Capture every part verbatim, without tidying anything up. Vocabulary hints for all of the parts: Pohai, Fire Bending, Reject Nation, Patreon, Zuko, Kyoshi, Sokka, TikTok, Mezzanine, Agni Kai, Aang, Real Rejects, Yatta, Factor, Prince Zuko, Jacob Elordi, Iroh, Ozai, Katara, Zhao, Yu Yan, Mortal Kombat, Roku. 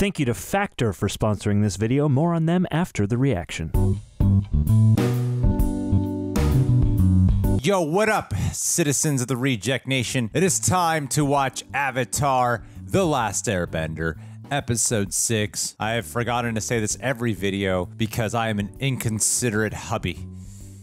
Thank you to Factor for sponsoring this video. More on them after the reaction. Yo, what up, citizens of the Reject Nation? It is time to watch Avatar The Last Airbender, Episode six. I have forgotten to say this every video because I am an inconsiderate hubby.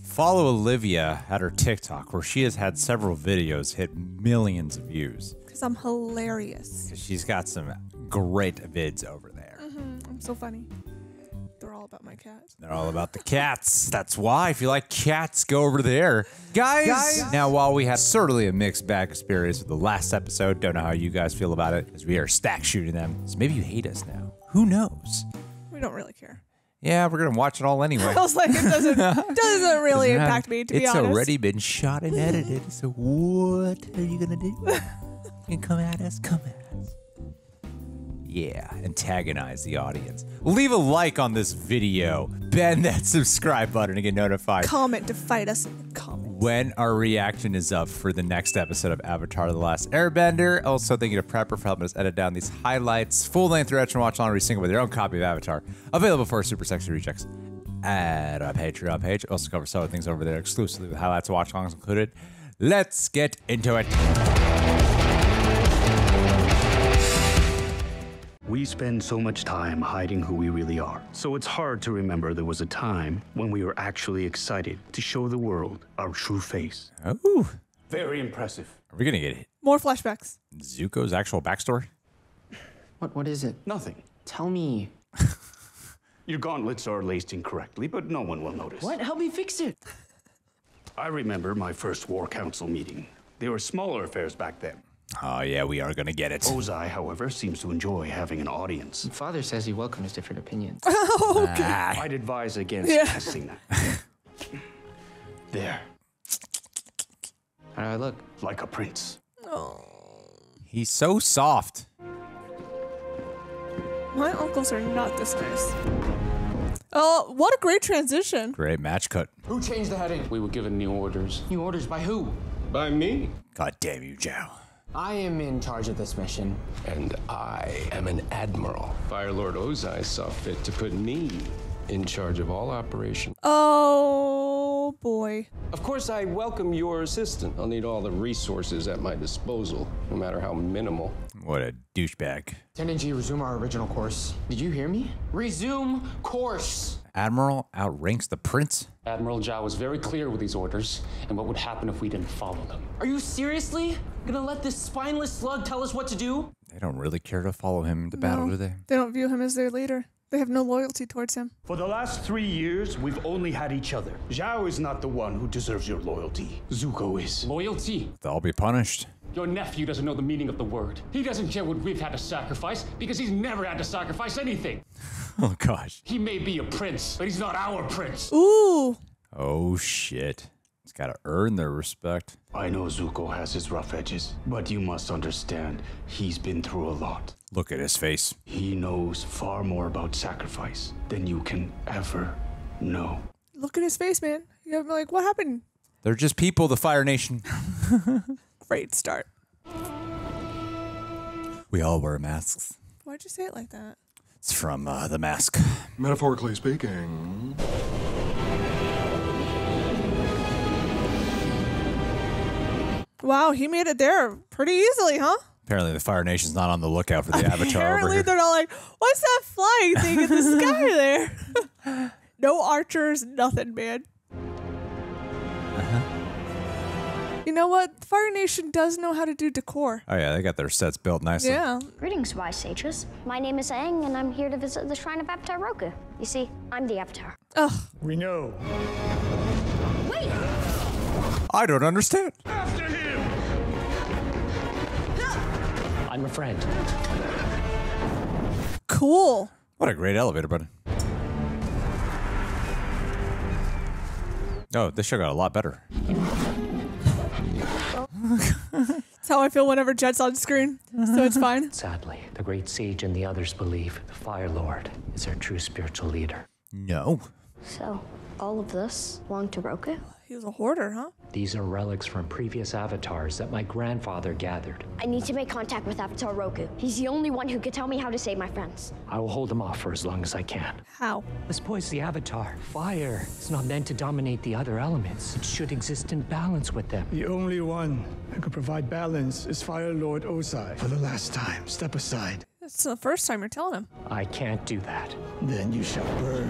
Follow Olivia at her TikTok, where she has had several videos hit millions of views. Because I'm hilarious. She's got some great vids over there. Mm-hmm. I'm so funny. They're all about my cats. They're all about the cats. That's why, if you like cats, go over there. Guys, guys. Now, while we had certainly a mixed bag experience with the last episode, don't know how you guys feel about it, because we are stack shooting them. So maybe you hate us now. Who knows? We don't really care. Yeah, we're going to watch it all anyway. I was like, it doesn't, doesn't really doesn't impact have, me, to be honest. It's already been shot and edited, so what are you going to do? You can come at us, come at us. Yeah, antagonize the audience. Leave a like on this video. Bend that subscribe button to get notified. Comment to fight us in the comments. When our reaction is up for the next episode of Avatar The Last Airbender. Also, thank you to Prepper for helping us edit down these highlights. Full-length reaction watch along every single with your own copy of Avatar. Available for Super Sexy Rejects at our Patreon page. Also cover some other things over there exclusively with highlights, watch-alongs included. Let's get into it. We spend so much time hiding who we really are, so it's hard to remember there was a time when we were actually excited to show the world our true face. Oh. Very impressive. Are we gonna get it? More flashbacks. Zuko's actual backstory? What, what is it? Nothing. Tell me. Your gauntlets are laced incorrectly, but no one will notice. What? Help me fix it. I remember my first war council meeting. They were smaller affairs back then. Oh, yeah, we are going to get it. Ozai, however, seems to enjoy having an audience. Father says he welcomes different opinions. Oh, okay. Ah. I'd advise against yeah. testing that. There. How do I look? Like a prince. Oh. He's so soft. My uncles are not this nice. Oh, what a great transition. Great match cut. Who changed the heading? We were given new orders. New orders by who? By me. God damn you, Zhao. I am in charge of this mission. And I am an admiral. Fire Lord Ozai saw fit to put me in charge of all operations. Oh, boy. Of course, I welcome your assistance. I'll need all the resources at my disposal, no matter how minimal. What a douchebag. Lieutenant G, resume our original course. Did you hear me? Resume course. Admiral outranks the prince? Admiral Zhao was very clear with these orders and what would happen if we didn't follow them. Are you seriously gonna let this spineless slug tell us what to do? They don't really care to follow him into battle, no, do they? They don't view him as their leader. They have no loyalty towards him. For the last three years, we've only had each other. Zhao is not the one who deserves your loyalty. Zuko is. Loyalty? They'll be punished. Your nephew doesn't know the meaning of the word. He doesn't care what we've had to sacrifice because he's never had to sacrifice anything. Oh, gosh. He may be a prince, but he's not our prince. Ooh. Oh, shit. He's got to earn their respect. I know Zuko has his rough edges, but you must understand, he's been through a lot. Look at his face. He knows far more about sacrifice than you can ever know. Look at his face, man. You're like, what happened? They're just people, the Fire Nation. Great start. We all wear masks. Why'd you say it like that? It's from uh, The Mask. Metaphorically speaking. Wow, he made it there pretty easily, huh? Apparently the Fire Nation's not on the lookout for the Apparently Avatar. Apparently they're not like, what's that flying thing in the sky there? No archers, nothing, man. Uh-huh. You know what? Fire Nation does know how to do decor. Oh yeah, they got their sets built nicely. Yeah. Greetings, wise sages. My name is Aang, and I'm here to visit the Shrine of Avatar Roku. You see, I'm the Avatar. Ugh. We know. Wait! I don't understand. After him! I'm a friend. Cool. What a great elevator button. Oh, this show got a lot better. That's how I feel whenever Jet's on screen, so it's fine. Sadly, the great sage and the others believe the Fire Lord is their true spiritual leader. No. So, all of this belonged to Roku? He was a hoarder, huh? These are relics from previous avatars that my grandfather gathered. I need to make contact with Avatar Roku. He's the only one who could tell me how to save my friends. I will hold him off for as long as I can. How? Let's poise the avatar. Fire is not meant to dominate the other elements. It should exist in balance with them. The only one that could provide balance is Fire Lord Ozai. For the last time, step aside. That's the first time you're telling him. I can't do that. Then you shall burn.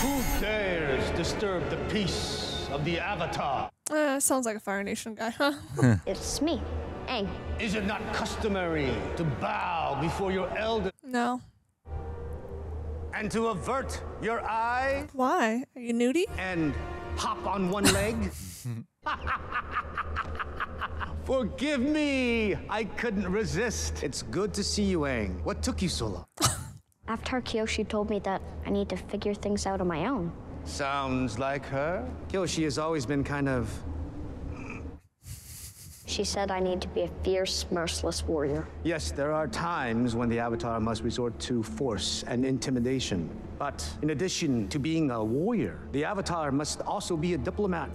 Who dares disturb the peace of the Avatar? Uh, sounds like a Fire Nation guy, huh? It's me, Aang. Is it not customary to bow before your elder? No. And to avert your eye? Why? Are you nudie? And hop on one leg? Forgive me, I couldn't resist. It's good to see you, Aang. What took you so long? After Kyoshi told me that I need to figure things out on my own. Sounds like her. Kyoshi has always been kind of... She said I need to be a fierce, merciless warrior. Yes, there are times when the Avatar must resort to force and intimidation. But in addition to being a warrior, the Avatar must also be a diplomat.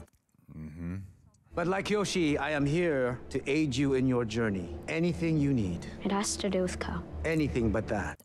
Mm-hmm. But like Kyoshi, I am here to aid you in your journey. Anything you need. It has to do with Koh. Anything but that.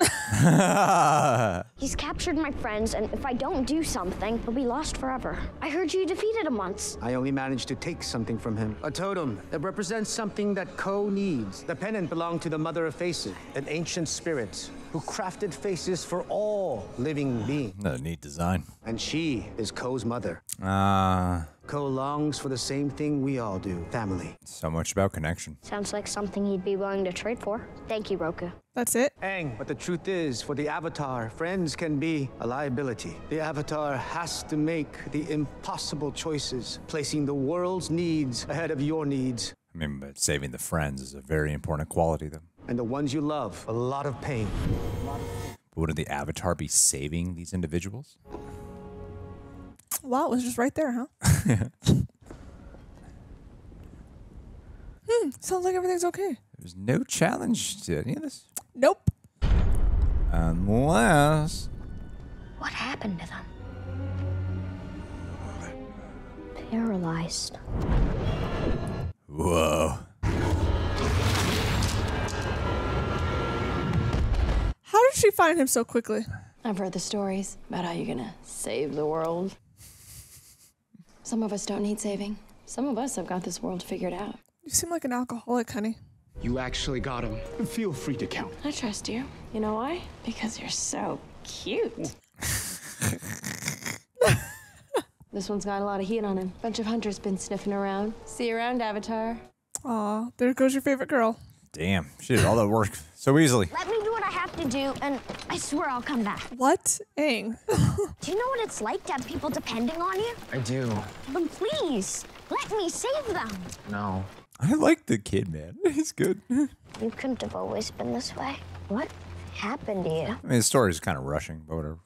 He's captured my friends, and if I don't do something, he'll be lost forever. I heard you defeated him once. I only managed to take something from him. A totem that represents something that Koh needs. The pennant belonged to the Mother of Faces, an ancient spirit who crafted faces for all living beings. Another neat design. And she is Koh's mother. Ah. Uh, Koh longs for the same thing we all do, family. So much about connection. Sounds like something he'd be willing to trade for. Thank you, Roku. That's it? Aang, but the truth is, for the Avatar, friends can be a liability. The Avatar has to make the impossible choices, placing the world's needs ahead of your needs. I mean, but saving the friends is a very important quality, though. And the ones you love, a lot of pain. But wouldn't the Avatar be saving these individuals? Wow, it was just right there, huh? Hmm, sounds like everything's okay. There's no challenge to any of this. Nope. Unless... What happened to them? Paralyzed. Whoa. How did she find him so quickly? I've heard the stories about how you're gonna save the world. Some of us don't need saving. Some of us have got this world figured out. You seem like an alcoholic, honey. You actually got him. Feel free to count. I trust you. You know why? Because you're so cute. This one's got a lot of heat on him. Bunch of hunters been sniffing around. See you around, Avatar. Aw, there goes your favorite girl. Damn, she did all that work so easily. Let me do what I have to do, and I swear I'll come back. What? Aang. Do you know what it's like to have people depending on you? I do. But please, let me save them. No. I like the kid, man. He's good. You couldn't have always been this way. What happened to you? I mean, the story's kind of rushing, but whatever.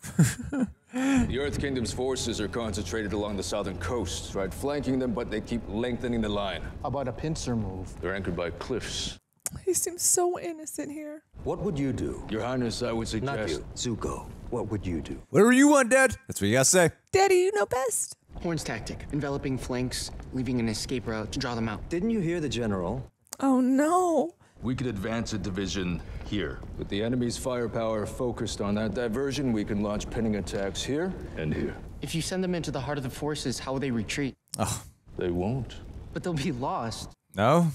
The Earth Kingdom's forces are concentrated along the southern coast. Tried flanking them, but they keep lengthening the line. How about a pincer move? They're anchored by cliffs. He seems so innocent here. What would you do? Your Highness, I would suggest... Not you. Zuko, what would you do? Whatever you want, Dad. That's what you gotta say. Daddy, you know best. Horn's tactic, enveloping flanks, leaving an escape route to draw them out. Didn't you hear the general? Oh, no. We could advance a division here. With the enemy's firepower focused on that diversion, we can launch pinning attacks here and here. If you send them into the heart of the forces, how will they retreat? Oh. They won't. But they'll be lost. No?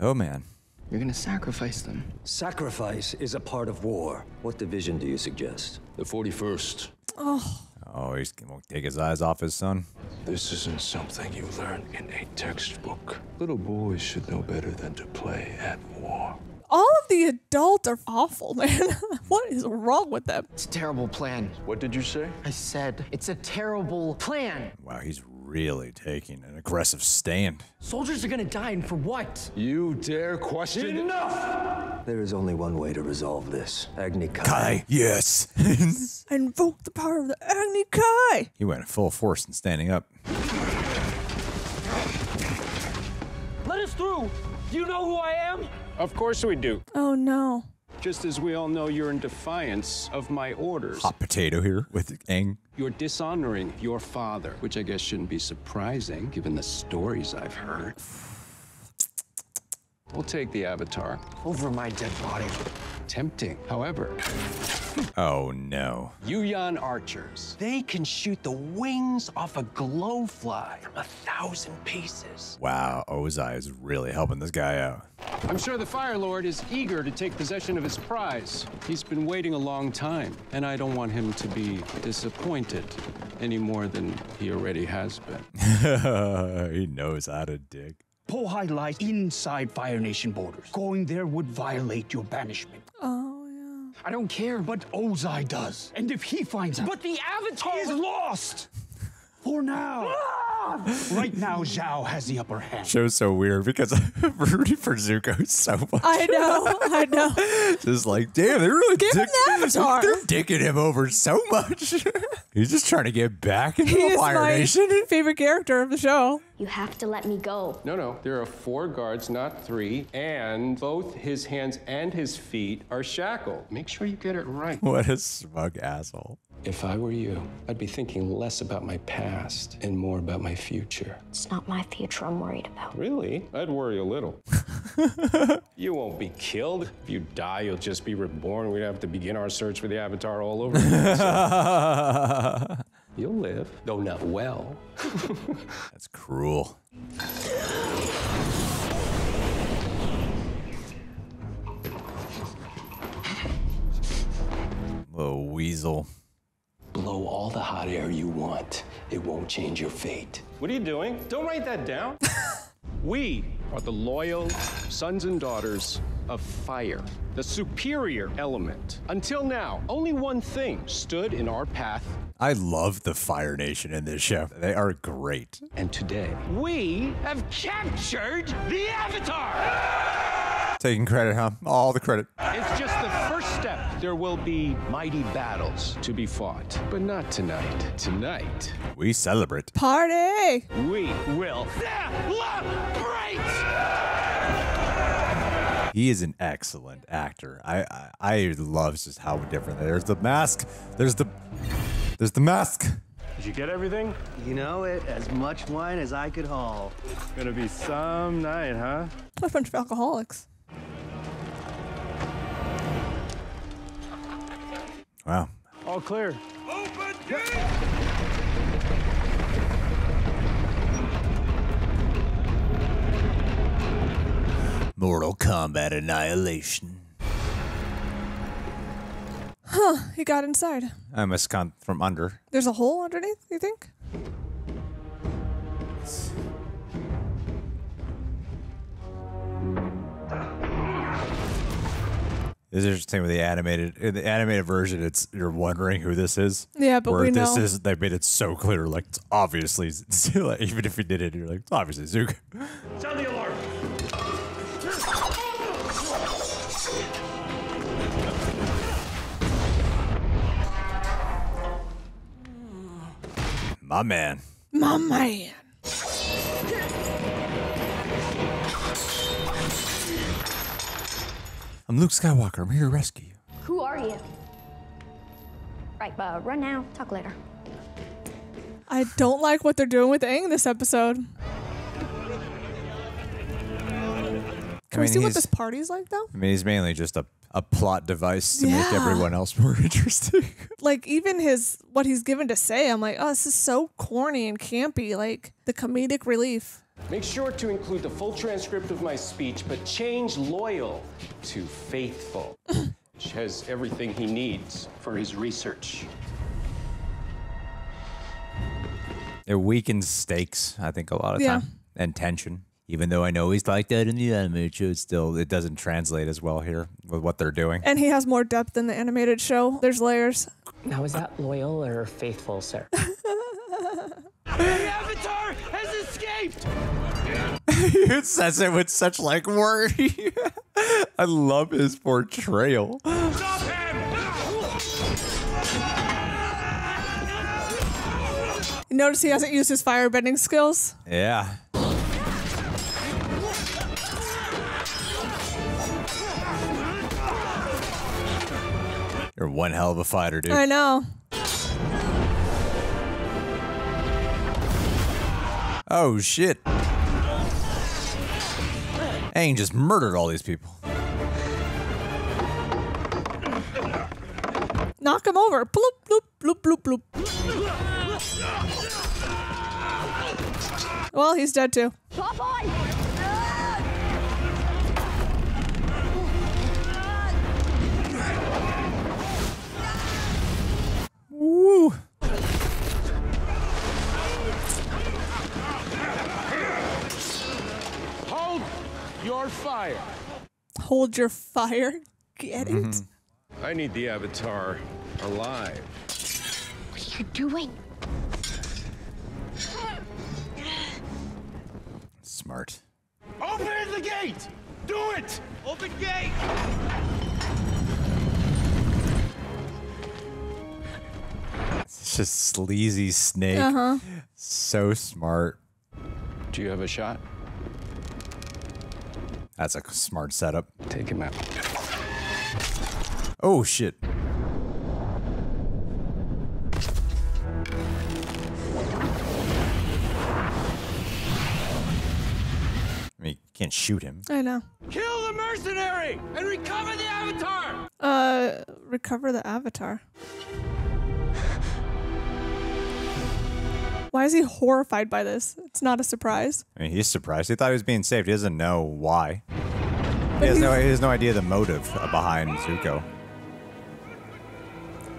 Oh, man. You're gonna sacrifice them. Sacrifice is a part of war. What division do you suggest? The forty-first. Oh. Oh, he's gonna take his eyes off his son. This isn't something you learn in a textbook. Little boys should know better than to play at war. All of the adults are awful, man. What is wrong with them? It's a terrible plan. What did you say? I said, it's a terrible plan. Wow, he's really taking an aggressive stand. Soldiers are gonna die, and for what? You dare question? Enough! There is only one way to resolve this. Agni Kai. Kai, yes. Invoke the power of the Agni Kai. He went full force in standing up. Let us through. Do you know who I am? Of course we do. Oh no. just as we all know you're in defiance of my orders. Hot potato here with Aang. You're dishonoring your father, which I guess shouldn't be surprising given the stories I've heard. We'll take the Avatar. Over my dead body. Tempting, however. Oh no. Yu Yan archers. They can shoot the wings off a glowfly from a thousand paces. Wow, Ozai is really helping this guy out. I'm sure the Fire Lord is eager to take possession of his prize. He's been waiting a long time, and I don't want him to be disappointed any more than he already has been. He knows how to dig. Pohai lies inside Fire Nation borders. Going there would violate your banishment. Oh, yeah. I don't care, but Ozai does. And if he finds out... But the Avatar is lost! For now. Right now, Zhao has the upper hand. Show's so weird because I'm rooting for Zuko so much. I know, I know. Just like, damn, they're really Give dick him the Avatar. They're dicking him over so much. He's just trying to get back into he the Fire Nation. He's my favorite character of the show. You have to let me go. No, no, there are four guards, not three, and both his hands and his feet are shackled. Make sure you get it right. What a smug asshole. If I were you, I'd be thinking less about my past and more about my future. It's not my future I'm worried about. Really? I'd worry a little. You won't be killed. If you die, you'll just be reborn. We'd have to begin our search for the Avatar all over again. So you'll live, though not well. That's cruel. Little weasel. Blow all the hot air you want. It won't change your fate. What are you doing? Don't write that down. We are the loyal sons and daughters of fire, the superior element. Until now, only one thing stood in our path. I love the Fire Nation in this show. They are great. And today, we have captured the Avatar! Taking credit, huh? All the credit. It's just the first step. There will be mighty battles to be fought, but not tonight. Tonight, we celebrate. Party! We will celebrate! He is an excellent actor. I, I I love just how different. There's the mask. There's the there's the mask. Did you get everything? You know it. As much wine as I could haul. Gonna be some night, huh? What a bunch of alcoholics. Wow. All clear. Open gate! Mortal Kombat Annihilation. Huh, he got inside. I must come from under. There's a hole underneath, you think? It's interesting with the animated, in the animated version, it's you're wondering who this is. Yeah, but where we this know. is, they made it so clear, like it's obviously, it's like, even if you did it, you're like, it's obviously Zuko. Sound the alarm. My man. My man. I'm Luke Skywalker. I'm here to rescue you. Who are you? Right, but run now. Talk later. I don't like what they're doing with Aang this episode. Can I mean, we see what this party's like, though? I mean, he's mainly just a, a plot device to yeah. make everyone else more interesting. Like, even his what he's given to say, I'm like, oh, this is so corny and campy. Like, the comedic relief. Make sure to include the full transcript of my speech, but change loyal to faithful, which has everything he needs for his research. It weakens stakes, I think, a lot of yeah. time, and tension. Even though I know he's like that in the animated show, it's still, it doesn't translate as well here with what they're doing. And he has more depth in the animated show. There's layers. Now, is that loyal or faithful, sir? The Avatar has escaped! He says it with such, like, worry. I love his portrayal. Stop him! You notice he hasn't used his firebending skills? Yeah. You're one hell of a fighter, dude. I know. Oh, shit. Aang just murdered all these people. Knock him over. Bloop, bloop, bloop, bloop, bloop. Well, he's dead, too. Pop on! Woo! Hold your fire. Hold your fire? Get mm-hmm. it? I need the Avatar alive. What are you doing? Smart. Open the gate! Do it! Open gate! It's just sleazy snake. Uh-huh. So smart. Do you have a shot? That's a smart setup. Take him out. Oh, shit. I mean, you can't shoot him. I know. Kill the mercenary and recover the Avatar! Uh, recover the Avatar. Why is he horrified by this? It's not a surprise. I mean, he's surprised. He thought he was being saved. He doesn't know why. He has, no, he has no idea the motive behind Zuko.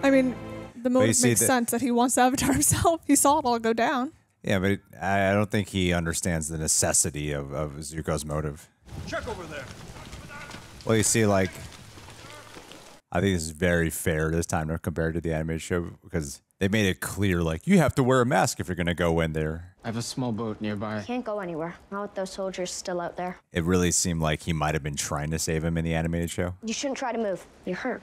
I mean, the motive makes the, sense that he wants to Avatar himself. He saw it all go down. Yeah, but it, I, I don't think he understands the necessity of, of Zuko's motive. Check over there. Well, you see, like, I think it's very fair this time compared to the animated show because they made it clear, like, you have to wear a mask if you're going to go in there. I have a small boat nearby. Can't go anywhere. Not with those soldiers still out there. It really seemed like he might have been trying to save him in the animated show. You shouldn't try to move. You're hurt.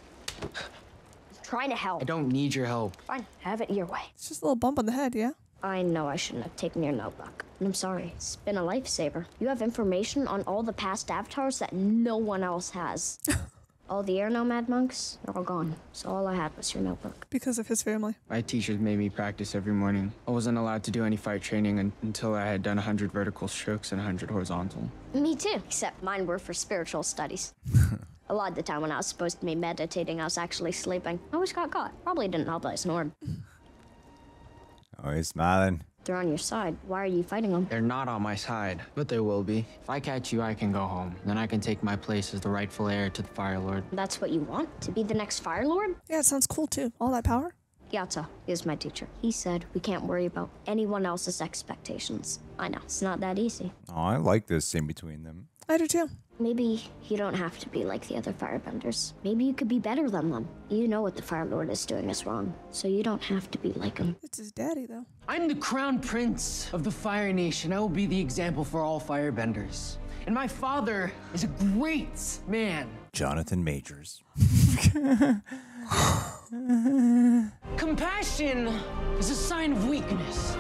Trying to help. I don't need your help. Fine, have it your way. It's just a little bump on the head, yeah? I know I shouldn't have taken your notebook. I'm sorry. It's been a lifesaver. You have information on all the past avatars that no one else has. All the air nomad monks, they're all gone. So all I had was your notebook. Because of his family. My teachers made me practice every morning. I wasn't allowed to do any fight training un until I had done one hundred vertical strokes and one hundred horizontal. Me too, except mine were for spiritual studies. A lot of the time when I was supposed to be meditating, I was actually sleeping. I always got caught. Probably didn't help that I snored. Oh, he's smiling. They're on your side. Why are you fighting them? They're not on my side, but they will be. If I catch you, I can go home. Then I can take my place as the rightful heir to the Fire Lord. That's what you want? To be the next Fire Lord? Yeah, it sounds cool, too. All that power? Yatta is my teacher. He said we can't worry about anyone else's expectations. I know. It's not that easy. Oh, I like this in between them. I do, too. Maybe you don't have to be like the other firebenders. Maybe you could be better than them. You know what the Fire Lord is doing is wrong, so you don't have to be like him. It's his daddy, though. I'm the crown prince of the Fire Nation. I will be the example for all firebenders. And my father is a great man. Jonathan Majors. Compassion is a sign of weakness.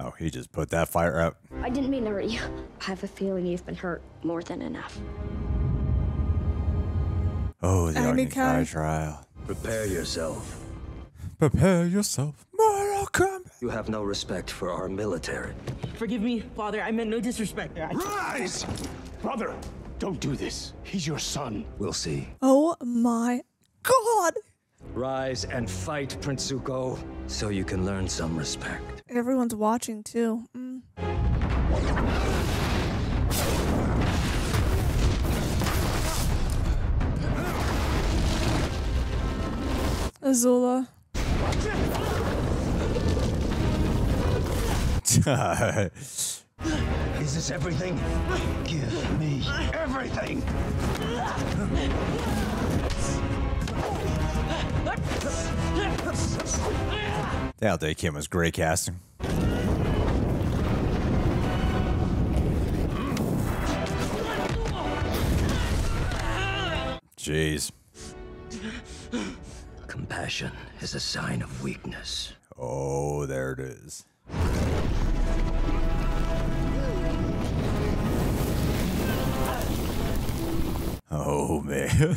Oh, he just put that fire out. I didn't mean to hurt you. I have a feeling you've been hurt more than enough. Oh, the Agni Kai trial. Prepare yourself. Prepare yourself. Mortal Kombat. You have no respect for our military. Forgive me, Father. I meant no disrespect. Rise! Brother, don't do this. He's your son. We'll see. Oh, my God. Rise and fight, Prince Zuko, so you can learn some respect. Everyone's watching, too. Mm. Azula. Is this everything? Give me everything! Daniel Dae Kim was great casting. Jeez. Compassion is a sign of weakness. Oh, there it is. dude.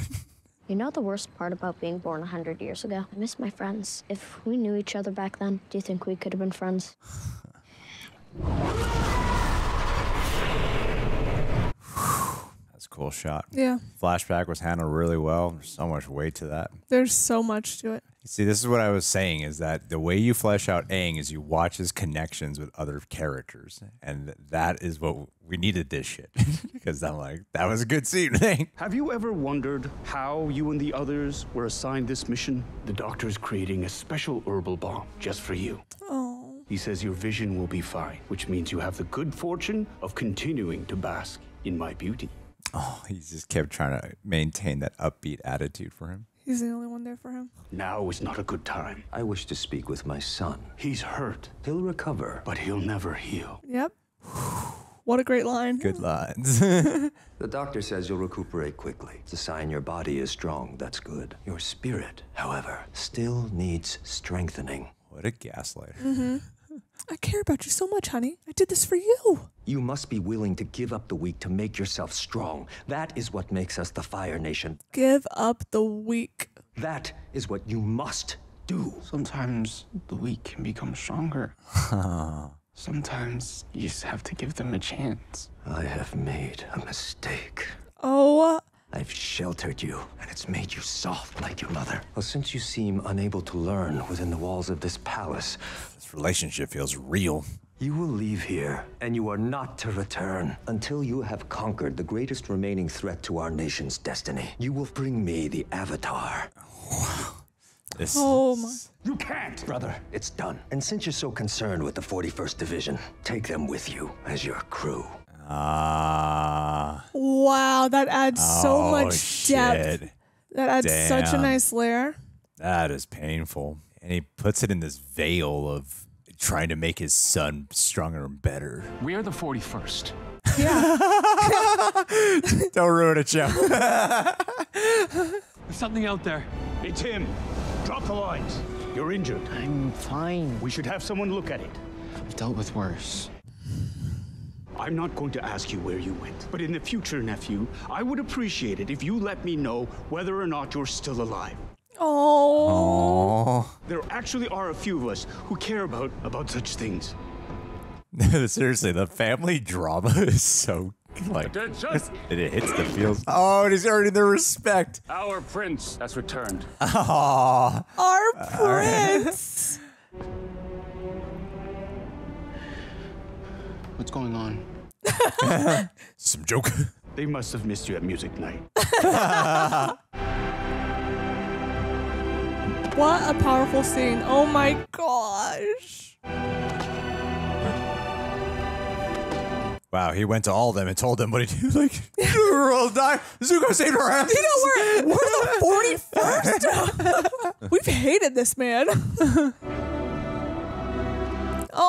You know the worst part about being born a hundred years ago? I miss my friends. If we knew each other back then, do you think we could have been friends? That's a cool shot. Yeah. Flashback was handled really well. There's so much weight to that. There's so much to it. See, this is what I was saying, is that the way you flesh out Aang is you watch his connections with other characters. And that is what we needed, this shit. Because I'm like, that was a good scene, Aang. Have you ever wondered how you and the others were assigned this mission? The doctor's creating a special herbal bomb just for you. Oh. He says your vision will be fine, which means you have the good fortune of continuing to bask in my beauty. Oh, he just kept trying to maintain that upbeat attitude for him. He's the only one there for him. Now is not a good time. I wish to speak with my son. He's hurt. He'll recover, but he'll never heal. Yep. What a great line. Good lines. The doctor says you'll recuperate quickly. It's a sign your body is strong. That's good. Your spirit, however, still needs strengthening. What a gaslighter. Mm-hmm. I care about you so much, honey. I did this for you. You must be willing to give up the weak to make yourself strong. That is what makes us the Fire Nation. Give up the weak. That is what you must do. Sometimes the weak can become stronger. Sometimes you just have to give them a chance. I have made a mistake. Oh. I've sheltered you, and it's made you soft like your mother. Well, since you seem unable to learn within the walls of this palace, this relationship feels real. You will leave here, and you are not to return until you have conquered the greatest remaining threat to our nation's destiny. You will bring me the Avatar. Wow. This oh my. You can't, brother. It's done. And since you're so concerned with the forty-first Division, take them with you as your crew. Uh, wow, that adds oh, so much shit. depth. That adds Damn. such a nice layer. That is painful. And he puts it in this veil of trying to make his son stronger and better. We are the forty-first. Yeah. Don't ruin it, Joe. There's something out there. It's him. Drop the lines. You're injured. I'm fine. We should have someone look at it. I've dealt with worse. I'm not going to ask you where you went, but in the future, nephew, I would appreciate it if you let me know whether or not you're still alive. Oh. There actually are a few of us who care about about such things. Seriously, the family drama is so like it hits the feels. Oh, it is earning their respect. Our prince has returned. Oh, our prince. What's going on? Some joke. They must have missed you at music night. What a powerful scene. Oh my gosh. Wow, he went to all of them and told them what he did. Like, you're all die. Zuko saved our ass. You know, we're, we're the forty-first. We've hated this man. Oh.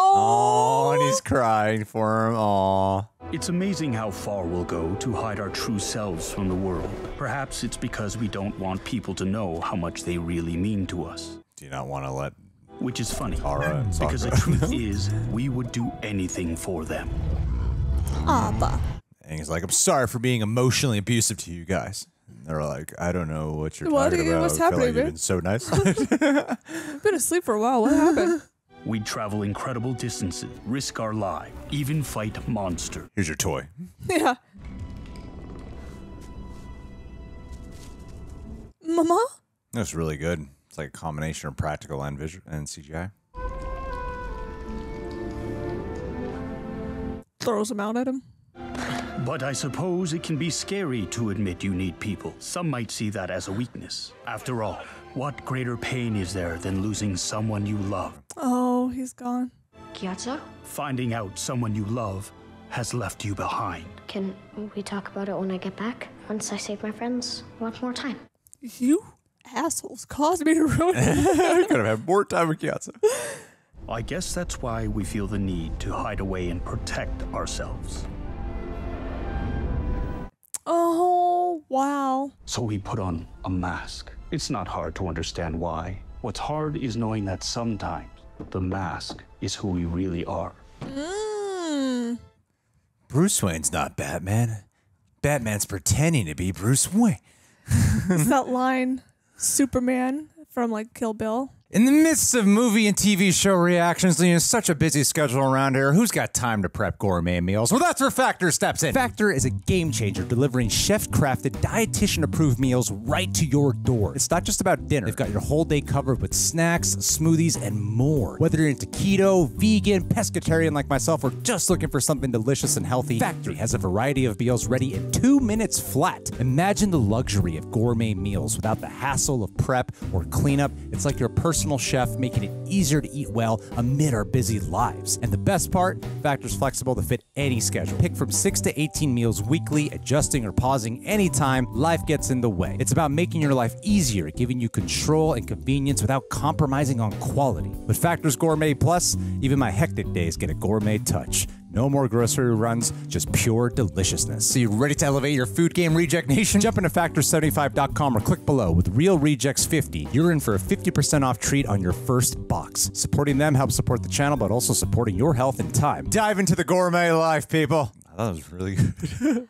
Oh, and he's crying for him. Aw. It's amazing how far we'll go to hide our true selves from the world. Perhaps it's because we don't want people to know how much they really mean to us. Do you not want to let... Which is funny, Tara and because the truth is, we would do anything for them. Abba. And he's like, I'm sorry for being emotionally abusive to you guys. They're like, I don't know what you're what talking you, about. What's I feel happening, like you've been so nice. Been asleep for a while. What happened? We'd travel incredible distances, risk our lives, even fight monsters. Here's your toy. Yeah. Mama? That's really good. It's like a combination of practical and visual and C G I. Throws them out at him. But I suppose it can be scary to admit you need people. Some might see that as a weakness. After all, what greater pain is there than losing someone you love? Oh, he's gone. Gyatso? Finding out someone you love has left you behind. Can we talk about it when I get back? Once I save my friends, one more time. You assholes caused me to ruin it. I could have had more time with Gyatso. I guess that's why we feel the need to hide away and protect ourselves. Oh, wow. So we put on a mask. It's not hard to understand why. What's hard is knowing that sometimes the mask is who we really are. Mm. Bruce Wayne's not Batman. Batman's pretending to be Bruce Wayne. Is that line Superman from like Kill Bill? In the midst of movie and T V show reactions, you know, such a busy schedule around here, who's got time to prep gourmet meals? Well, that's where Factor steps in. Factor is a game changer, delivering chef-crafted, dietitian-approved meals right to your door. It's not just about dinner. They've got your whole day covered with snacks, smoothies, and more. Whether you're into keto, vegan, pescatarian like myself, or just looking for something delicious and healthy, Factor has a variety of meals ready in two minutes flat. Imagine the luxury of gourmet meals without the hassle of prep or cleanup. It's like your personal personal chef, making it easier to eat well amid our busy lives. And the best part, Factor's flexible to fit any schedule. Pick from six to eighteen meals weekly, adjusting or pausing anytime life gets in the way. It's about making your life easier, giving you control and convenience without compromising on quality. With Factor's Gourmet Plus, even my hectic days get a gourmet touch. No more grocery runs, just pure deliciousness. So you ready to elevate your food game, Reject Nation? Jump into factor seventy-five dot com or click below. With Real Rejects fifty, you're in for a fifty percent off treat on your first box. Supporting them helps support the channel, but also supporting your health and time. Dive into the gourmet life, people. I thought it was really good.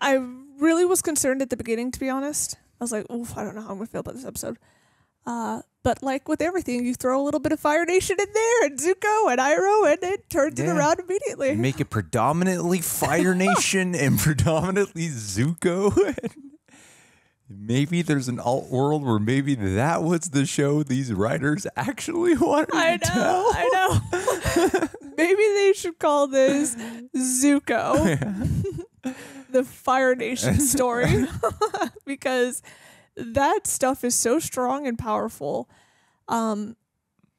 I really was concerned at the beginning, to be honest. I was like, oof, I don't know how I'm going to feel about this episode. Uh, but like with everything, you throw a little bit of Fire Nation in there, and Zuko and Iroh, and it turns yeah. it around immediately. Make it predominantly Fire Nation and predominantly Zuko. And maybe there's an alt world where maybe that was the show these writers actually wanted I to know, tell. I know. Maybe they should call this Zuko, yeah. the Fire Nation story, because that stuff is so strong and powerful. Um,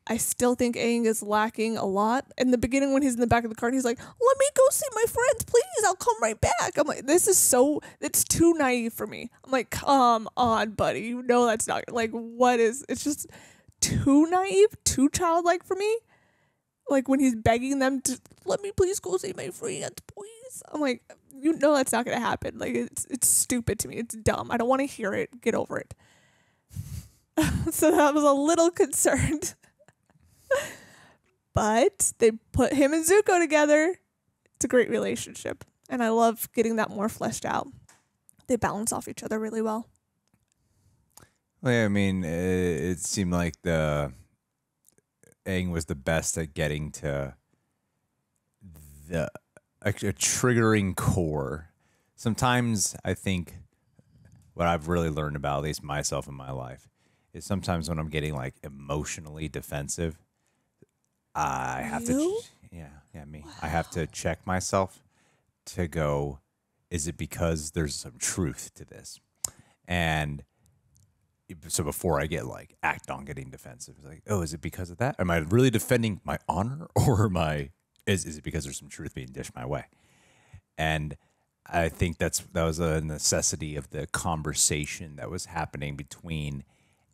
I still think Aang is lacking a lot. In the beginning, when he's in the back of the cart, he's like, let me go see my friends, please. I'll come right back. I'm like, this is so, it's too naive for me. I'm like, come on, buddy. You know that's not, like, what is, it's just too naive, too childlike for me. Like, when he's begging them to, let me please go see my friends, please. I'm like, you know that's not going to happen. Like, it's it's stupid to me. It's dumb. I don't want to hear it. Get over it. So that was a little concerned. But they put him and Zuko together. It's a great relationship. And I love getting that more fleshed out. They balance off each other really well. Well, yeah, I mean, it, it seemed like the Aang was the best at getting to the a, a triggering core. Sometimes I think what I've really learned about, at least myself in my life, is sometimes when I'm getting like emotionally defensive, I have you? to, yeah, yeah, me. Wow. I have to check myself to go, is it because there's some truth to this? And so before I get like act on getting defensive, it's like, oh, is it because of that? Am I really defending my honor, or am I, is, is it because there's some truth being dished my way? And I think that's, that was a necessity of the conversation that was happening between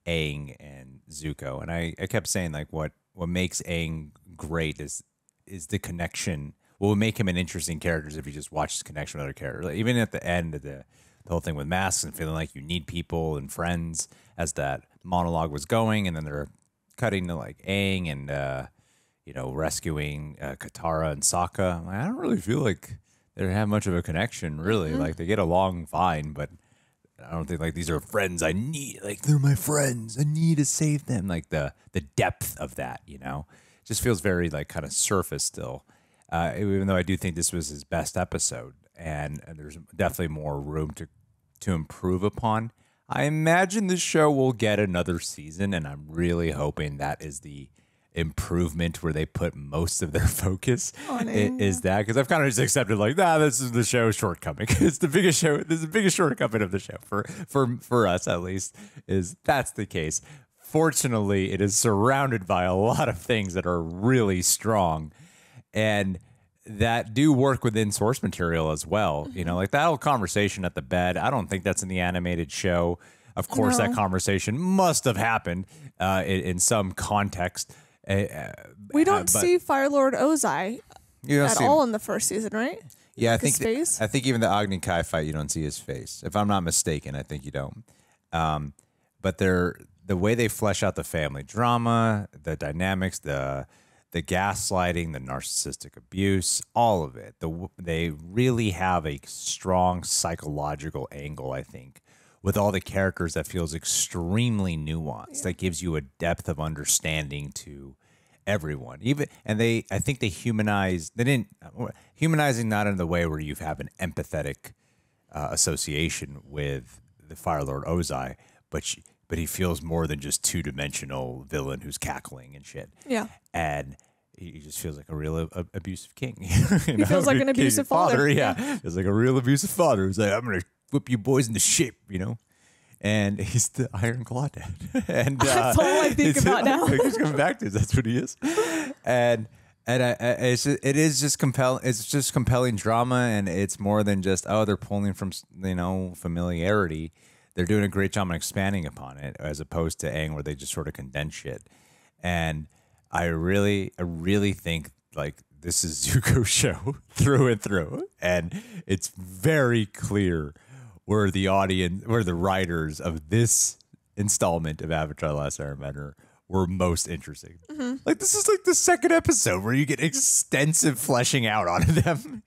Aang and Zuko. And I, I kept saying like, what, what makes Aang great is, is the connection. What would make him an interesting character is if you just watch his connection with other characters. Like, even at the end of the, the whole thing with masks and feeling like you need people and friends as that monologue was going. And then they're cutting to like Aang and, uh, you know, rescuing uh, Katara and Sokka. I'm like, I don't really feel like they have much of a connection, really. Mm-hmm. Like, they get along fine, but I don't think like these are friends I need. Like, they're my friends. I need to save them. Like, the the depth of that, you know, just feels very like kind of surface still. Uh, even though I do think this was his best episode, and, and there's definitely more room to to improve upon. I imagine this show will get another season, and I'm really hoping that is the improvement where they put most of their focus on it, is that, because I've kind of just accepted like, nah, this is the show's shortcoming. It's the biggest show. This is the biggest shortcoming of the show for for for us, at least, is that's the case. Fortunately, it is surrounded by a lot of things that are really strong and that do work within source material as well. Mm-hmm. You know, like that whole conversation at the bed. I don't think that's in the animated show. Of course, no. That conversation must have happened uh, in, in some context. Uh, we don't uh, see Fire Lord Ozai at all him. in the first season, right? Yeah, I think his face? I think even the Agni Kai fight, you don't see his face. If I'm not mistaken, I think you don't. Um, but they're the way they flesh out the family drama, the dynamics, the the gaslighting, the narcissistic abuse, all of it. The, they really have a strong psychological angle, I think, with all the characters that feels extremely nuanced. Yeah. That gives you a depth of understanding to everyone. Even and they, I think they humanize. They didn't humanizing not in the way where you have an empathetic uh, association with the Fire Lord Ozai, but she, but he feels more than just two dimensional villain who's cackling and shit. Yeah, and he just feels like a real uh, abusive king. You know? He feels like an abusive father. father. Yeah, yeah. Feels like a real abusive father. He's like, I'm gonna whip you boys into shape, you know. And he's the Iron Claw Dad. And, uh, that's all I think about now. He's coming back to it. That's what he is. And and I, I, it's just, it is just compelling. It's just compelling drama, and it's more than just oh they're pulling from you know familiarity. They're doing a great job on expanding upon it, as opposed to Aang, where they just sort of condense it. And I really, I really think like this is Zuko's show through and through, and it's very clear. Were the audience, were the writers of this installment of Avatar: The Last Airbender were most interesting. Mm-hmm. Like this is like the second episode where you get extensive fleshing out on them,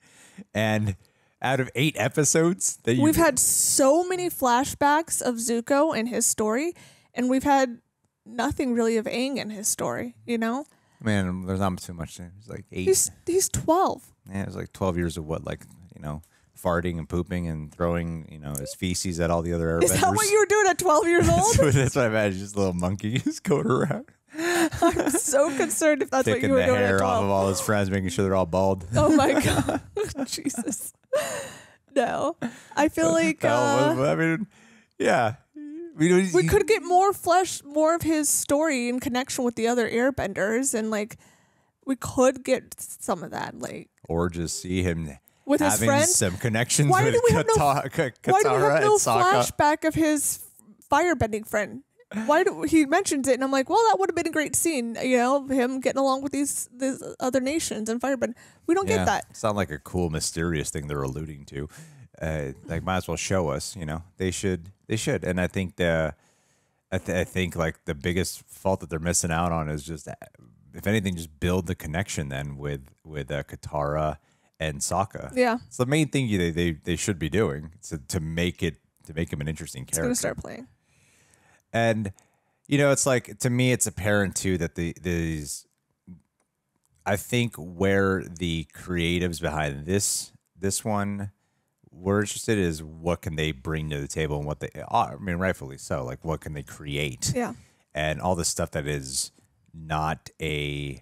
and out of eight episodes, that you we've had so many flashbacks of Zuko and his story, and we've had nothing really of Aang and his story. You know, man, there's not too much. It's like eight. He's he's twelve. Yeah, it was like twelve years of what, like you know. farting and pooping and throwing, you know, his feces at all the other airbenders. Is that what you were doing at twelve years old? That's, that's what I imagine, just a little monkey just going around. I'm so concerned if that's Ticking what you were doing at twelve. Taking the hair off of all his friends, making sure they're all bald. Oh my God. Jesus. No. I feel like... Uh, I mean, yeah. We, we, we could get more flesh, more of his story in connection with the other airbenders, and like, we could get some of that. Like, or just see him... With his friend, some connections why with Katara no, Why do we have no flashback of his firebending friend? Why do he mentions it? And I'm like, well, that would have been a great scene, you know, him getting along with these these other nations and firebending. We don't yeah, get that. It's not like a cool, mysterious thing they're alluding to. Uh, like, might as well show us. You know, they should. They should. And I think the, I, th I think like the biggest fault that they're missing out on is just, if anything, just build the connection then with with uh, Katara. And Sokka, yeah, it's the main thing you, they they they should be doing to to make it to make him an interesting character. It's gonna start playing, and you know, it's like to me, it's apparent too that the these, I think where the creatives behind this this one were interested is what can they bring to the table and what they, I mean, rightfully so, like what can they create, yeah, and all the stuff that is not a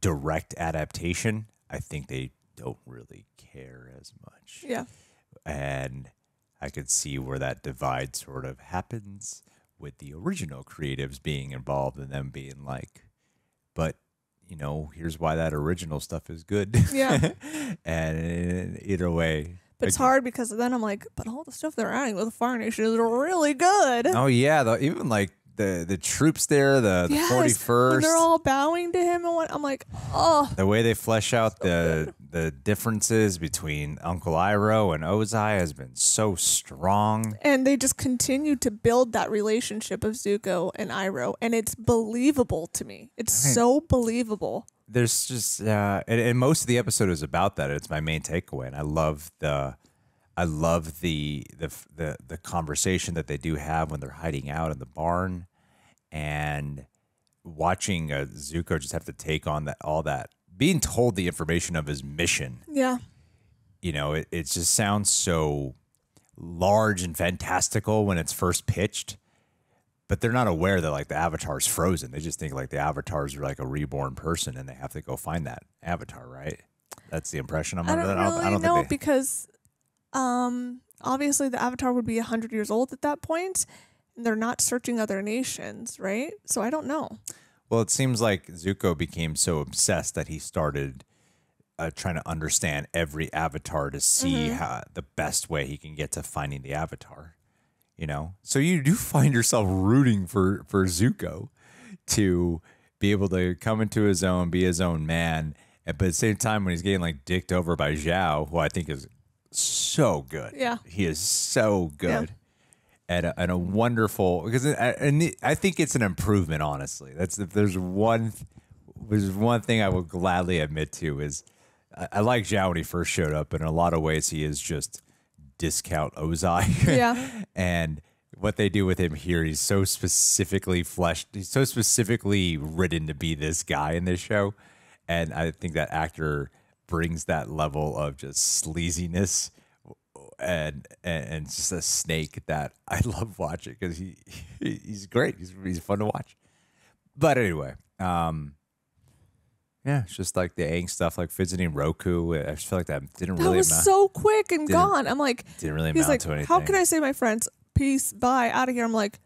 direct adaptation, I think they. Don't really care as much. Yeah. And I could see where that divide sort of happens with the original creatives being involved and them being like, but, you know, here's why that original stuff is good. Yeah. And either way. But it's again, hard because then I'm like, but all the stuff they're adding with the Fire Nation is really good. Oh, yeah. The, even like the, the troops there, the, the yes, forty-first. And they're all bowing to him. And what, I'm like, oh. The way they flesh out so the... Good. The differences between Uncle Iroh and Ozai has been so strong. And they just continue to build that relationship of Zuko and Iroh. And it's believable to me. It's I mean, so believable. There's just, uh, and, and most of the episode is about that. It's my main takeaway. And I love the, I love the, the, the, the conversation that they do have when they're hiding out in the barn and watching uh, Zuko just have to take on that, all that. Being told the information of his mission. Yeah. You know, it, it just sounds so large and fantastical when it's first pitched, but they're not aware that like the Avatar's frozen. They just think like the Avatars are like a reborn person and they have to go find that Avatar, right? That's the impression I'm under. I don't, really I don't, I don't know think they... because um, obviously the Avatar would be one hundred years old at that point, and they're not searching other nations, right? So I don't know. Well, it seems like Zuko became so obsessed that he started uh, trying to understand every Avatar to see mm-hmm. how, the best way he can get to finding the Avatar, you know? So you do find yourself rooting for, for Zuko to be able to come into his own, be his own man. But at the same time, when he's getting like dicked over by Zhao, who I think is so good. Yeah. He is so good. Yeah. And a, and a wonderful, because I, and I think it's an improvement, honestly. That's if there's one, there's one thing I will gladly admit to is I, I like Zhao when he first showed up, and in a lot of ways he is just discount Ozai. Yeah. And what they do with him here, he's so specifically fleshed, he's so specifically written to be this guy in this show. And I think that actor brings that level of just sleaziness and and, and just a snake that I love watching because he, he he's great. He's, he's fun to watch. But anyway, um, yeah, it's just like the Aang stuff, like visiting Roku. I just feel like that didn't that really was amount, so quick and gone. I'm like, didn't really amount like, to anything. How can I say my friends? Peace, bye, out of here. I'm like,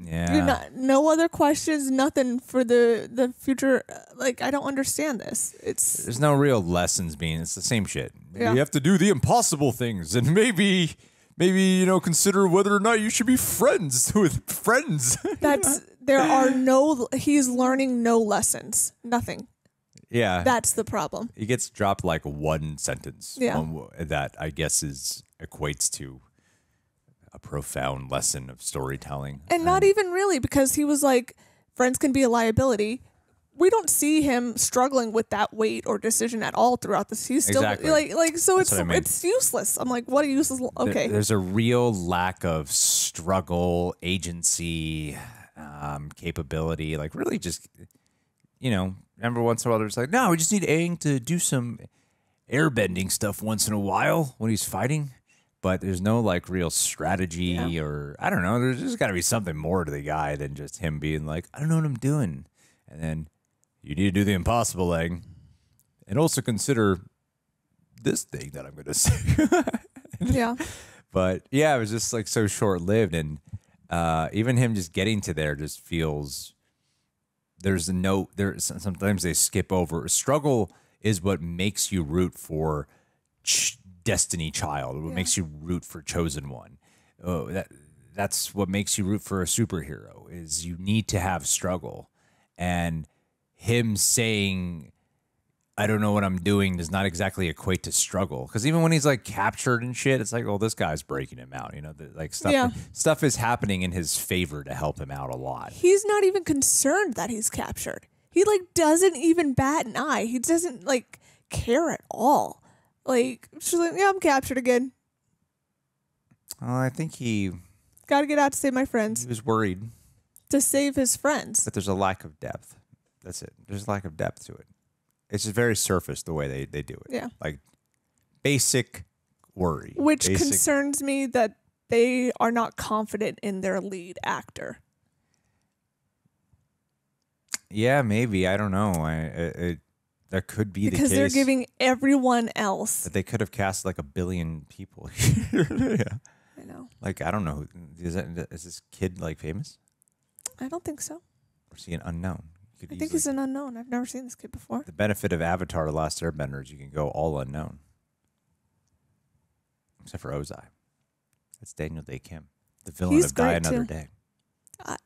yeah, not, no other questions, nothing for the the future. Like, I don't understand this. It's there's no real lessons being. It's the same shit. Yeah. You have to do the impossible things, and maybe maybe you know consider whether or not you should be friends with friends. That's there are no. He's learning no lessons. Nothing. Yeah, that's the problem. He gets dropped like one sentence. Yeah, one, that I guess is equates to a profound lesson of storytelling. And um, not even really, because he was like, friends can be a liability. We don't see him struggling with that weight or decision at all throughout this. He's still exactly. like, like, so That's it's, I mean. it's useless. I'm like, what a useless. Okay. There, there's a real lack of struggle, agency, um, capability, like really just, you know, remember once in a while there's like, no, we just need Aang to do some airbending stuff once in a while when he's fighting. But there's no like real strategy yeah. or I don't know. There's just got to be something more to the guy than just him being like, I don't know what I'm doing. And then you need to do the impossible thing. And also consider this thing that I'm going to say. Yeah. But yeah, it was just like so short lived. And uh, even him just getting to there just feels there's no there. Sometimes they skip over. Struggle is what makes you root for ch Destiny Child, what yeah. makes you root for Chosen One. Oh, that that's what makes you root for a superhero is you need to have struggle. And him saying, I don't know what I'm doing does not exactly equate to struggle. Because even when he's like captured and shit, it's like, oh, this guy's breaking him out. You know, the, like stuff, yeah. stuff is happening in his favor to help him out a lot. He's not even concerned that he's captured. He like doesn't even bat an eye. He doesn't like care at all. Like, she's like, yeah, I'm captured again. Uh, I think he... Got to get out to save my friends. He was worried. To save his friends. But there's a lack of depth. That's it. There's a lack of depth to it. It's just very surface the way they, they do it. Yeah. Like, basic worry. Which basic concerns me that they are not confident in their lead actor. Yeah, maybe. I don't know. I... It, That could be because the case. Because they're giving everyone else. That they could have cast like a billion people. Yeah. I know. Like, I don't know. Is, that, is this kid like famous? I don't think so. Or is he an unknown? I easily... think he's an unknown. I've never seen this kid before. The benefit of Avatar The Last Airbender is you can go all unknown. Except for Ozai. That's Daniel Dae Kim. The villain he's of Die Another too. Day. Uh,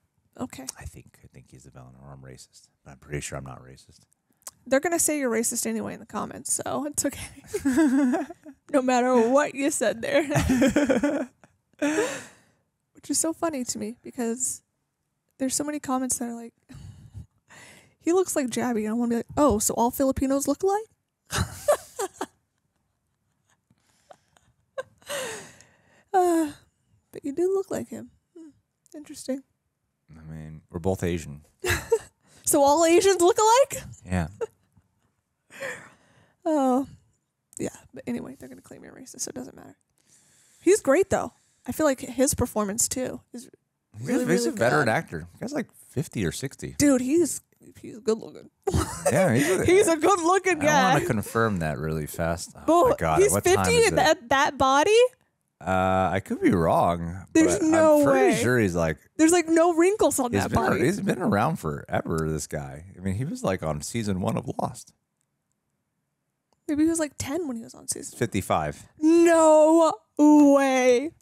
okay. I think. I think he's the villain or I'm racist. But I'm pretty sure I'm not racist. They're going to say you're racist anyway in the comments, so it's okay. No matter what you said there. Which is so funny to me because there's so many comments that are like, he looks like Jabby. And I want to be like, oh, so all Filipinos look alike? uh, but you do look like him. Hmm. Interesting. I mean, we're both Asian. So all Asians look alike? Yeah. Oh, yeah. But anyway, they're going to claim you're racist, so it doesn't matter. He's great, though. I feel like his performance, too, is really, he's really a good. Veteran actor. The guy's like fifty or sixty. Dude, he's he's good-looking. Yeah, he's a, he's a good-looking guy. I want to confirm that really fast. Oh, but my God. He's what fifty time is and it? At that body? Uh, I could be wrong. There's but no I'm pretty way. Sure he's like. There's like no wrinkles on that body. Ar he's been around forever. This guy. I mean, he was like on season one of Lost. Maybe he was like ten when he was on season. fifty-five. One. No way.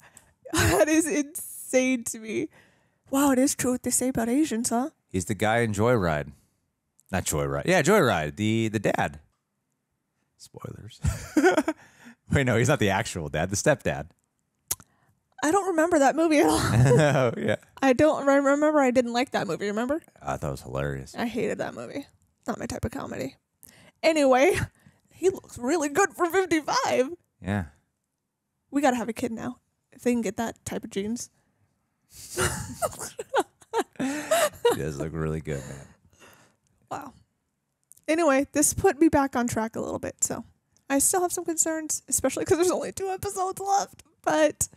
That is insane to me. Wow, it is true what they say about Asians, huh? He's the guy in Joyride. Not Joyride. Yeah, Joyride. The the dad. Spoilers. Wait, no, he's not the actual dad. The stepdad. I don't remember that movie at all. Oh, yeah. I don't I remember. I didn't like that movie, remember? I thought it was hilarious. I hated that movie. Not my type of comedy. Anyway, he looks really good for fifty-five. Yeah. We got to have a kid now. If they can get that type of genes. It does look really good, man. Wow. Anyway, this put me back on track a little bit, so I still have some concerns, especially because there's only two episodes left, but...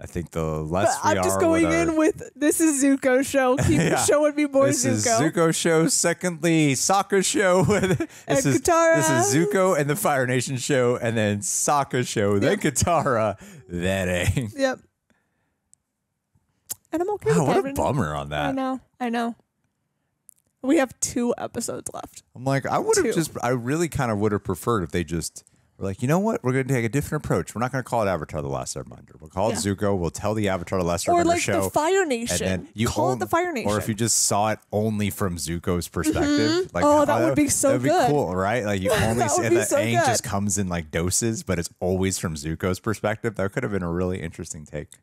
I think the last three I'm just going are... in with, this is Zuko show. Keep yeah. showing me more this Zuko. This is Zuko show. Secondly, Sokka show. this and is, Katara. This is Zuko and the Fire Nation show, and then Sokka show, yep. then Katara, then Aang. Yep. And I'm okay wow, with what everything. A bummer on that. I know. I know. We have two episodes left. I'm like, I would have just, I really kind of would have preferred if they just... We're like, you know what? We're going to take a different approach. We're not going to call it Avatar The Last Airbender. We'll call yeah. it Zuko. We'll tell the Avatar The Last Airbender show. Or like show, the Fire Nation. And then you call only, it the Fire Nation. Or if you just saw it only from Zuko's perspective. Mm-hmm. like, oh, that oh, would be so good. That would be cool, right? Like you only that see and the so Aang good. Just comes in like doses, but it's always from Zuko's perspective. That could have been a really interesting take.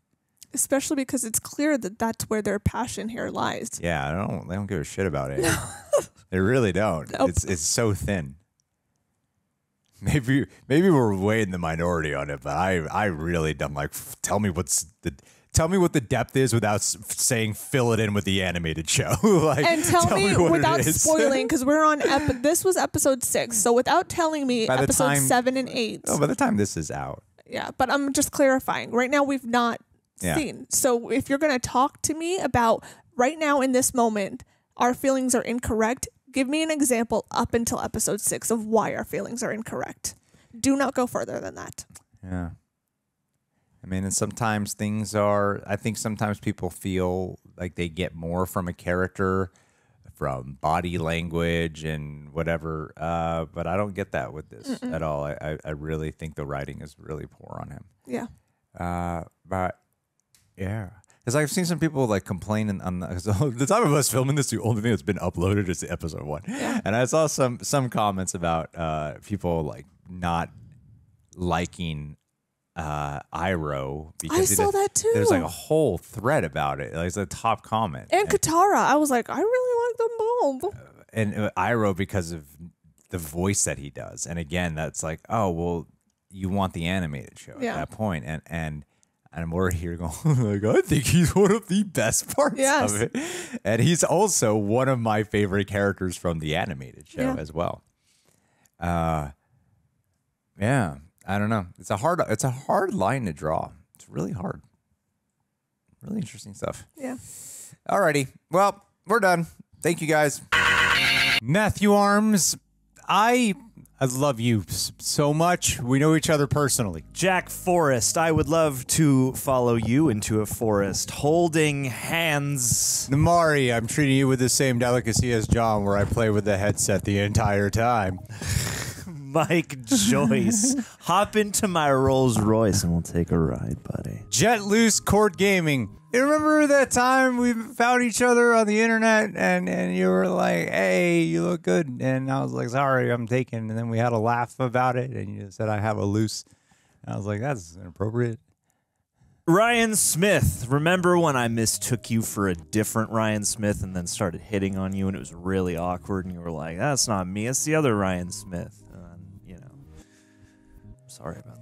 Especially because it's clear that that's where their passion here lies. Yeah, I don't. They don't give a shit about it. They really don't. Nope. It's it's so thin. Maybe maybe we're way in the minority on it, but I I really don't like. Tell me what's the tell me what the depth is without saying fill it in with the animated show. Like, and tell, tell me, me without spoiling, because we're on epi this was episode six, so without telling me by episode time, seven and eight. Oh, by the time this is out. Yeah, but I'm just clarifying. Right now, we've not yeah. seen. So if you're gonna talk to me about right now in this moment, our feelings are incorrect. Give me an example up until episode six of why our feelings are incorrect. Do not go further than that. Yeah. I mean, and sometimes things are, I think sometimes people feel like they get more from a character, from body language and whatever. Uh, but I don't get that with this Mm-mm. at all. I, I really think the writing is really poor on him. Yeah. Uh, but yeah. Because I've seen some people like complaining on the, so the time of us filming this, the only thing that's been uploaded is the episode one. Yeah. And I saw some some comments about uh, people like not liking uh, Iroh. Because I saw that too. There's like a whole thread about it. Like, it's a top comment. And, and Katara. I was like, I really like them both. Uh, and uh, Iroh because of the voice that he does. And again, that's like, oh, well, you want the animated show yeah. at that point. And, and And we're here going, like, I think he's one of the best parts yes. of it. And he's also one of my favorite characters from the animated show yeah. as well. Uh, yeah, I don't know. It's a hard, it's a hard line to draw. It's really hard. Really interesting stuff. Yeah. Alrighty. Well, we're done. Thank you guys. Matthew Arms, I... I love you so much. We know each other personally. Jack Forrest, I would love to follow you into a forest, holding hands. Namari, I'm treating you with the same delicacy as John, where I play with the headset the entire time. Mike Joyce, hop into my Rolls Royce and we'll take a ride, buddy. Jet Loose Court Gaming. You remember that time we found each other on the internet and, and you were like, hey, you look good. And I was like, sorry, I'm taken. And then we had a laugh about it. And you said, I have a loose. And I was like, that's inappropriate. Ryan Smith. Remember when I mistook you for a different Ryan Smith and then started hitting on you and it was really awkward. And you were like, that's not me. It's the other Ryan Smith. And, you know, I'm sorry about that.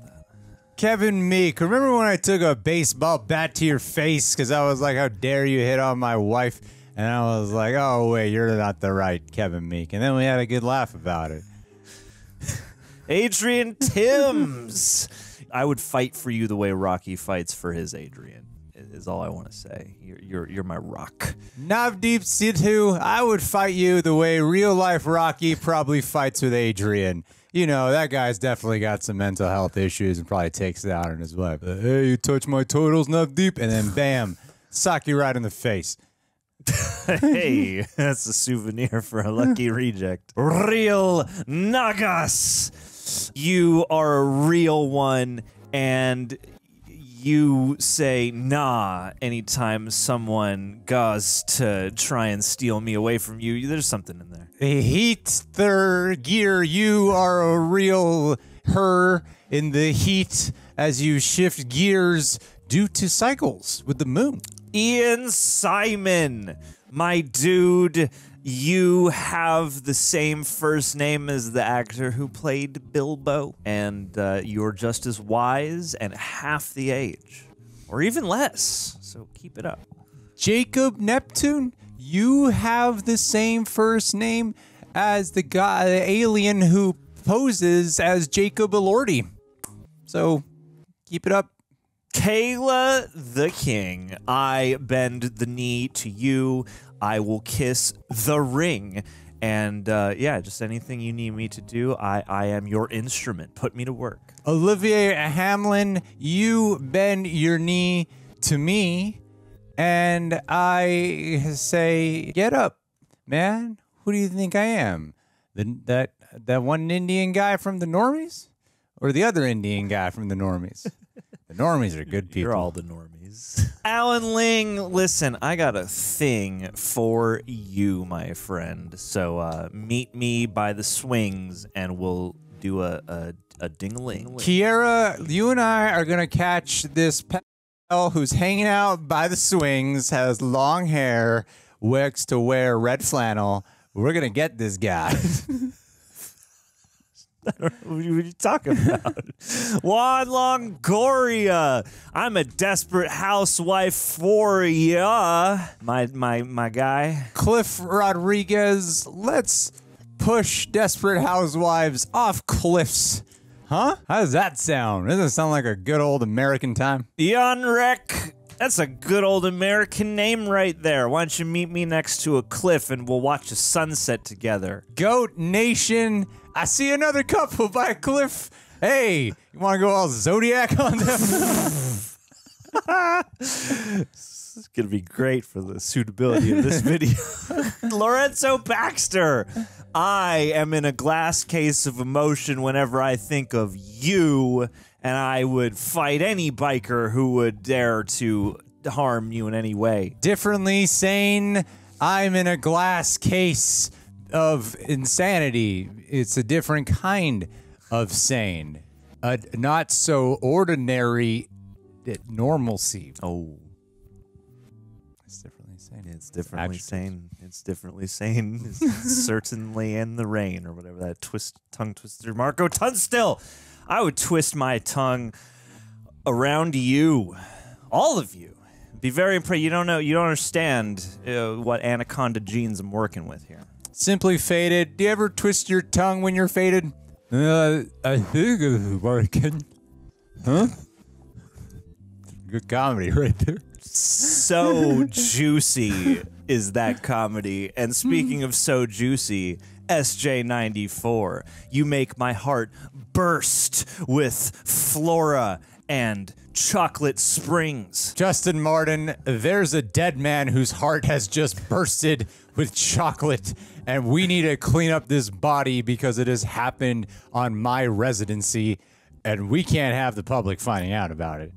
Kevin Meek, remember when I took a baseball bat to your face because I was like, how dare you hit on my wife? And I was like, oh, wait, you're not the right Kevin Meek. And then we had a good laugh about it. Adrian Timms. I would fight for you the way Rocky fights for his Adrian, is all I want to say. You're, you're, you're my rock. Navdeep Sidhu, I would fight you the way real-life Rocky probably fights with Adrian. You know, that guy's definitely got some mental health issues and probably takes it out on his wife. Like, hey, you touch my totals, not deep. And then, bam, sock you right in the face. Hey, that's a souvenir for a lucky reject. Real Nagas. You are a real one, and you say nah anytime someone goes to try and steal me away from you. There's something in there. Heat their gear. You are a real her in the heat as you shift gears due to cycles with the moon. Ian Simon, my dude, you have the same first name as the actor who played Bilbo, and uh, you're just as wise and half the age. or even less. So keep it up. Jacob Neptune, you have the same first name as the guy, the alien who poses as Jacob Elordi. So keep it up. Kayla the King, I bend the knee to you. I will kiss the ring. And uh, yeah, just anything you need me to do, I, I am your instrument. Put me to work. Olivier Hamlin, you bend your knee to me, and I say, get up, man. Who do you think I am? The, that, that one Indian guy from the normies? Or the other Indian guy from the normies? The normies are good people. You're all the normies. Alan Ling, listen, I got a thing for you, my friend. So uh, meet me by the swings, and we'll do a, a, a ding-a-ling. Kiara, you and I are going to catch this pal who's hanging out by the swings, has long hair, works to wear red flannel. We're going to get this guy. I don't know what you, what you talking about. Juan Longoria, I'm a desperate housewife for ya, my my my guy. Cliff Rodriguez, let's push desperate housewives off cliffs, huh? How does that sound? Doesn't it sound like a good old American time? Yonrek, that's a good old American name right there. Why don't you meet me next to a cliff and we'll watch a sunset together? Goat Nation, I see another couple by a cliff. Hey, you want to go all Zodiac on them? This is going to be great for the suitability of this video. Lorenzo Baxter, I am in a glass case of emotion whenever I think of you, and I would fight any biker who would dare to harm you in any way. Differently sane, I'm in a glass case of insanity. It's a different kind of sane, a not so ordinary normalcy. Oh, it's differently sane. It's differently it's sane. It's differently sane. It's certainly in the rain, or whatever that twist tongue twister. Marco Tunstall, I would twist my tongue around you, all of you. Be very impressed. You don't know. You don't understand uh, what anaconda genes I'm working with here. Simply Faded, do you ever twist your tongue when you're faded? Uh, I think it's working. Huh? Good comedy right there. So juicy is that comedy. And speaking of so juicy, S J ninety-four, you make my heart burst with flora and chocolate springs. Justin Martin, there's a dead man whose heart has just bursted with chocolate, and we need to clean up this body because it has happened on my residency, and we can't have the public finding out about it.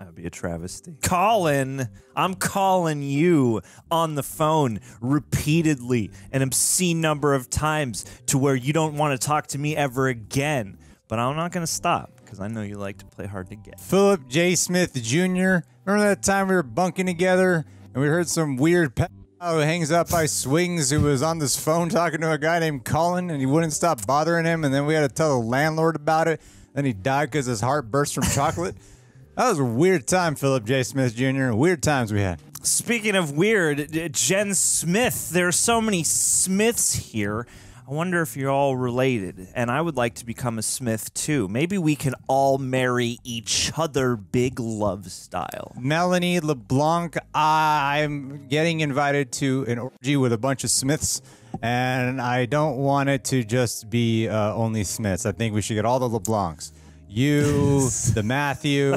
That'd be a travesty. Colin, I'm calling you on the phone repeatedly, an obscene number of times, to where you don't want to talk to me ever again, but I'm not going to stop. I know you like to play hard to get. Philip J. Smith Junior, remember that time we were bunking together and we heard some weird pal who hangs up by swings who was on this phone talking to a guy named Colin, and he wouldn't stop bothering him, and then we had to tell the landlord about it, then he died because his heart burst from chocolate? That was a weird time, Philip J. Smith Junior Weird times we had. Speaking of weird, Jen Smith, there are so many Smiths here. I wonder if you're all related, and I would like to become a Smith, too. Maybe we can all marry each other big love style. Melanie LeBlanc, I'm getting invited to an orgy with a bunch of Smiths, and I don't want it to just be uh, only Smiths. I think we should get all the LeBlancs. You, the Matthew,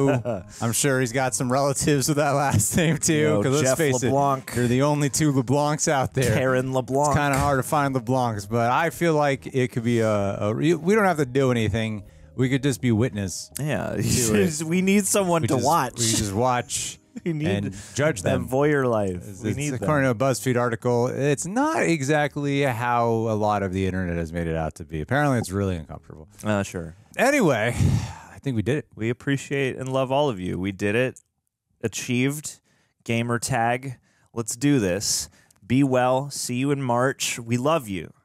I'm sure he's got some relatives with that last name, too. Because let's face LeBlanc. It, they're the only two LeBlancs out there. Karen LeBlanc. It's kind of hard to find LeBlancs, but I feel like it could be a, a... We don't have to do anything. We could just be witness. Yeah. We need someone we to just, watch. We just watch we need and judge them. Voyeur life. It's, we it's need according them. to a BuzzFeed article, it's not exactly how a lot of the internet has made it out to be. Apparently, it's really uncomfortable. Uh, sure. Anyway, I think we did it. We appreciate and love all of you. We did it. Achieved. Gamer tag. Let's do this. Be well. See you in March. We love you.